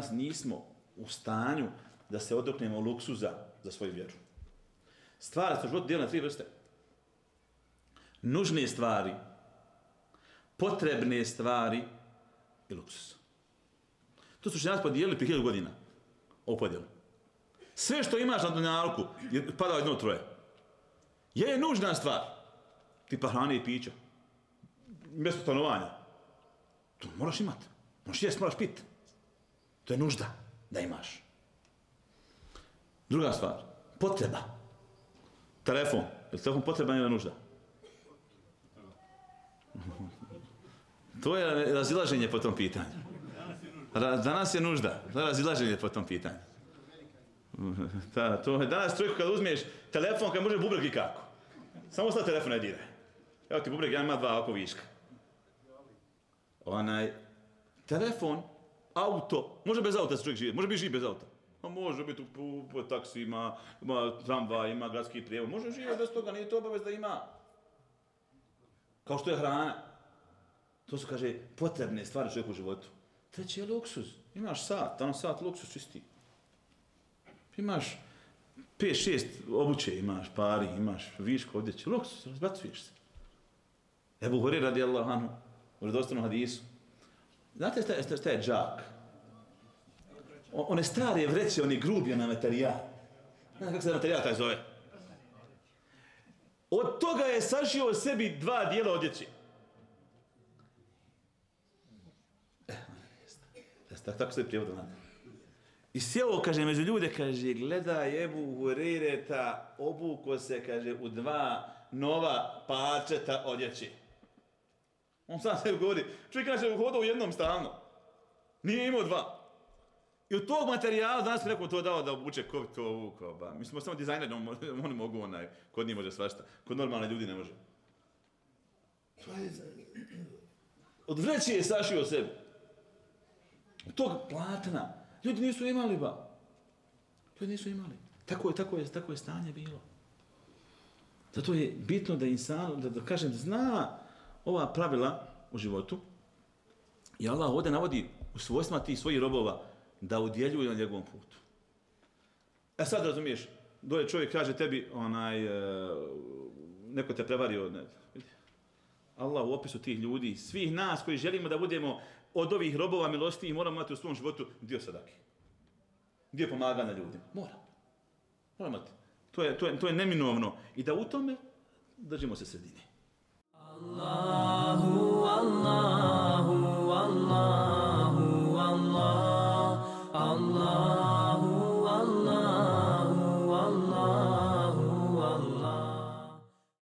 danas nismo u stanju da se odreknemo luksuza za svoju vjeru. Stvari se u životu dijele na tri vrste. Nužne stvari, potrebne stvari i luksuz. To su učenjaci podijelili prije 1000 godina. Ovu podijelu. Sve što imaš na dunjalku pada u jedno od troje. Je nužna stvar. Tipa hrane i pića. Mjesto stanovanja. To moraš imati. Moraš jest, moraš pit. To je nužda da imaš. Druga stvar. Potreba. Telefon. Je li telefon potreban ili nužda? To je razilaženje po tom pitanju. Danas je nužda. Razilaženje po tom pitanju. Danas čovjeku kada uzmiješ telefon, kada može bubreg i kako. Samo sada telefon ne dire. Evo ti bubreg, ja ima dva oko viška. Onaj, telefon, auto, može bez auta se čovjek živjeti, može biti živ bez auta. Može biti u taksima, tramvajima, gradski prijevoz, može živjeti bez toga, nije to obavez da ima. Kao što je hrana. To su, kaže, potrebne stvari čovjeku u životu. Treći je luksuz. Imaš sat, ono sat luksuz čisti. Imaš 5-6 obuće, imaš pari, imaš viško odjeće, luksuz, razbacuješ se. Ebu Hurajra radijallahu anhu, u vjerodostojnom hadisu. Znate šta je džak? One stare vreće, one grubije na materijal. Znate kako se materijal taj zove? Od toga je sašio sebi dva dijela odjeće. Tako se prijevoda nade. I sjeo, kaže, među ljude, kaže, gleda Ebu Hurajra, obuko se, kaže, u dva nova parčeta odjeće. On sam se govori, čovjek kaže, uhodao u jednom stalno. Nije imao dva. I od tog materijala danas mi rekao, to dao da obuče, ko to ovu, mi smo samo dizajneri, oni mogu onaj, kod njih može svašta, kod normalne ljudi ne može. Od vreće je sašio sebi. Od tog platna. Ljudi nisu imali ba. Ljudi nisu imali. Tako je stanje bilo. Zato je bitno da insan, da kažem, zna ova pravila u životu. I Allah ovdje navodi u svojstvima tih svojih robova da udjeljuju na njegovom putu. E sad razumiješ, dođe čovjek kaže tebi, onaj, neko te prevario, ne, vidi. Allah u opisu tih ljudi, svih nas koji želimo da budemo od ovih robova milosti i moramo imati u svom životu dio sadake. Dio pomaganja ljudima. Moramo imati. To je neminovno. I da u tome držimo se sredine.